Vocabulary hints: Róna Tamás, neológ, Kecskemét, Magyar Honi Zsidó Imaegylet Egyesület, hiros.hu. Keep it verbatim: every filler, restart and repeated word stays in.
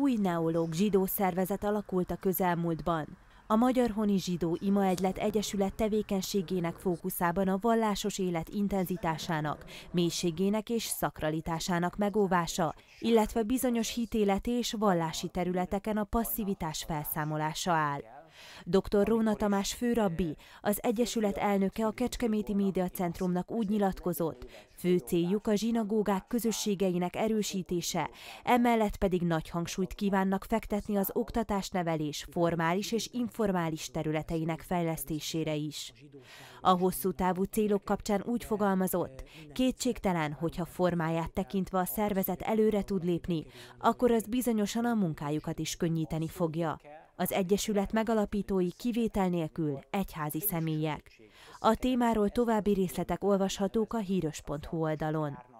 új neológ zsidó szervezet alakult a közelmúltban. A Magyar Honi Zsidó Imaegylet Egyesület tevékenységének fókuszában a vallásos élet intenzitásának, mélységének és szakralitásának megóvása, illetve bizonyos hitéleti és vallási területeken a passzivitás felszámolása áll. doktor Róna Tamás főrabbi, az Egyesület elnöke a Kecskeméti Médiacentrumnak úgy nyilatkozott, fő céljuk a zsinagógák közösségeinek erősítése, emellett pedig nagy hangsúlyt kívánnak fektetni az oktatásnevelés formális és informális területeinek fejlesztésére is. A hosszú távú célok kapcsán úgy fogalmazott, kétségtelen, hogyha formáját tekintve a szervezet előre tud lépni, akkor az bizonyosan a munkájukat is könnyíteni fogja. Az Egyesület megalapítói kivétel nélkül egyházi személyek. A témáról további részletek olvashatók a hiros pont hu oldalon.